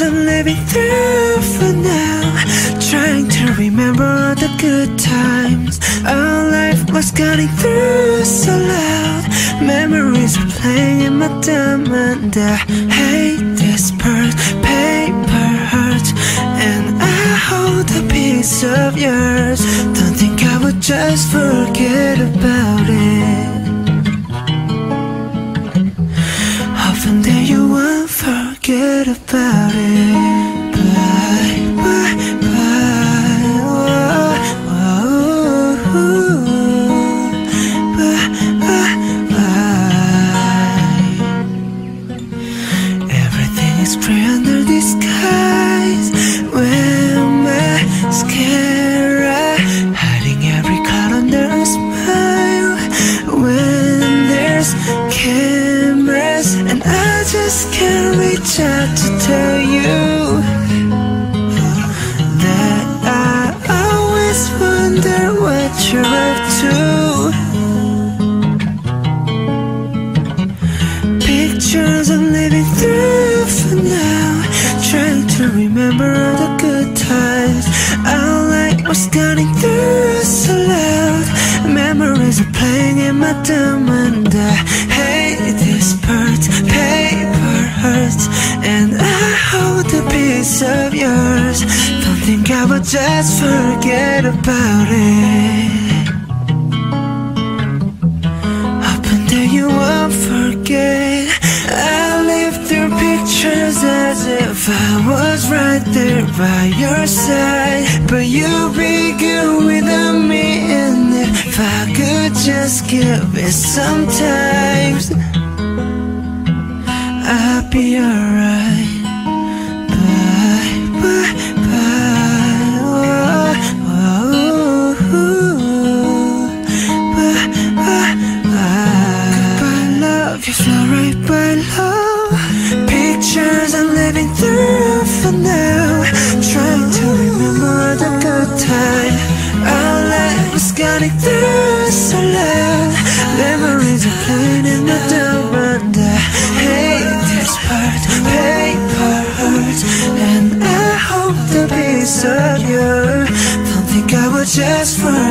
I'm living through for now, trying to remember all the good times. Our life was cutting through so loud, memories were playing in my dumb mind. I hate this part, paper heart, and I hold a piece of yours. Don't think I would just forget about it. Often that you won't forget about it. Out to tell you that I always wonder what you're up to. Pictures I'm living through for now, trying to remember all the good times. Our light was cutting through so loud, memories are playing in my dumb mind. I hate this part, paper hurts, and I hold a piece of yours. Don't think I would just forget about it. Hoping that you won't forget. I live through pictures as if I was right there by your side, but you begin without me, and if I could just give it sometimes, I'll be alright. Goodbye, love, you fly right by, love. Pictures I'm living through for now, trying to remember the good time. Our life was getting through so loud, memories are playing in the dark and paper hurts, and I hold the piece of you. Don't think I would just forget.